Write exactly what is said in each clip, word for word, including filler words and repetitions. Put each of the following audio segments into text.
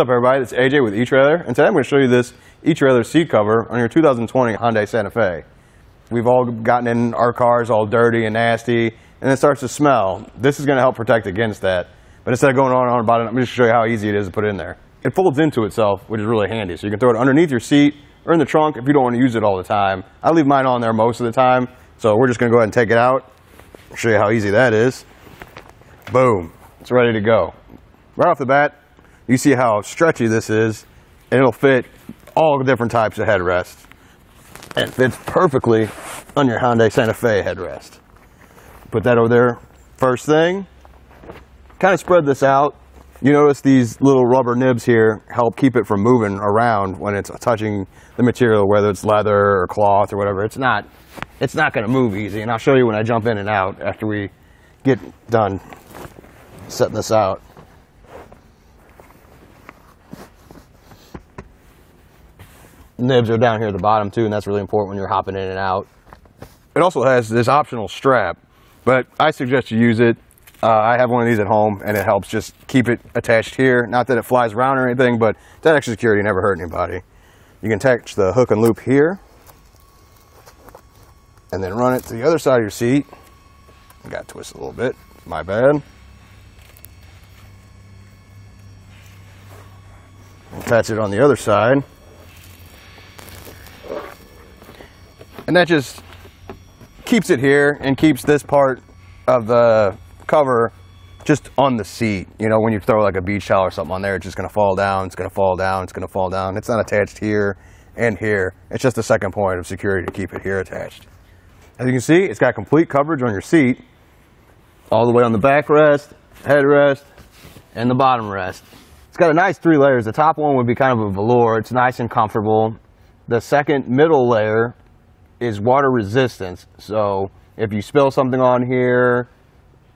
What's up, everybody? It's A J with etrailer, and today I'm going to show you this etrailer seat cover on your two thousand twenty Hyundai Santa Fe. We've all gotten in our cars all dirty and nasty, and it starts to smell. This is going to help protect against that. But instead of going on and on about it, I'm just going to show you how easy it is to put it in there. It folds into itself, which is really handy. So you can throw it underneath your seat or in the trunk if you don't want to use it all the time. I leave mine on there most of the time, so we're just going to go ahead and take it out. I'll show you how easy that is. Boom. It's ready to go. Right off the bat, you see how stretchy this is, and it'll fit all different types of headrests. And it fits perfectly on your Hyundai Santa Fe headrest. Put that over there first thing. Kind of spread this out. You notice these little rubber nibs here help keep it from moving around when it's touching the material, whether it's leather or cloth or whatever. It's not, it's not going to move easy, and I'll show you when I jump in and out after we get done setting this out. Nibs are down here at the bottom too, and that's really important when you're hopping in and out. It also has this optional strap, but I suggest you use it. Uh, I have one of these at home, and it helps just keep it attached here. Not that it flies around or anything, but that extra security never hurt anybody. You can attach the hook and loop here, and then run it to the other side of your seat. I got twisted a little bit, my bad. Attach it on the other side. And that just keeps it here and keeps this part of the cover just on the seat. You know, when you throw like a beach towel or something on there, it's just going to fall down, it's going to fall down, it's going to fall down. It's not attached here and here. It's just a second point of security to keep it here attached. As you can see, it's got complete coverage on your seat, all the way on the backrest, headrest, and the bottom rest. It's got a nice three layers. The top one would be kind of a velour. It's nice and comfortable. The second middle layer is water resistance, so if you spill something on here,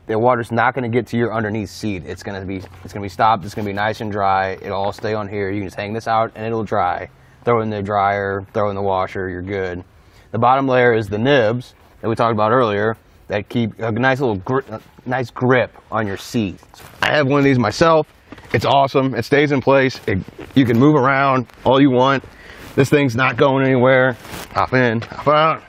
the water's not going to get to your underneath seat. It's going to be it's going to be stopped. It's going to be nice and dry. It'll all stay on here. You can just hang this out and it'll dry. Throw in the dryer, throw in the washer, you're good. The bottom layer is the nibs that we talked about earlier that keep a nice little gri nice grip on your seat. I have one of these myself. It's awesome. It stays in place. It, you can move around all you want. This thing's not going anywhere. Hop in, hop out.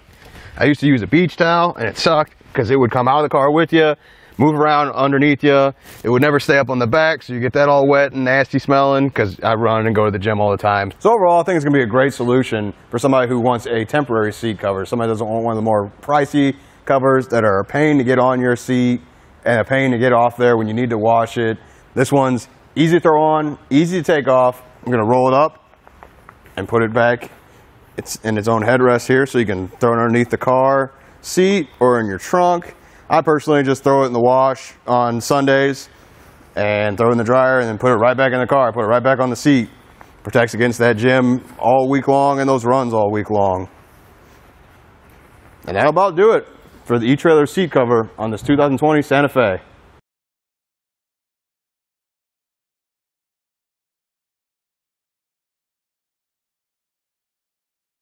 I used to use a beach towel, and it sucked because it would come out of the car with you, move around underneath you. It would never stay up on the back, so you get that all wet and nasty smelling, because I run and go to the gym all the time. So overall, I think it's going to be a great solution for somebody who wants a temporary seat cover, somebody doesn't want one of the more pricey covers that are a pain to get on your seat and a pain to get off there when you need to wash it. This one's easy to throw on, easy to take off. I'm going to roll it up and put it back. It's in its own headrest here, so you can throw it underneath the car seat or in your trunk. I personally just throw it in the wash on Sundays and throw it in the dryer and then put it right back in the car, put it right back on the seat. Protects against that gym all week long and those runs all week long. And that'll about do it for the etrailer seat cover on this two thousand twenty Santa Fe.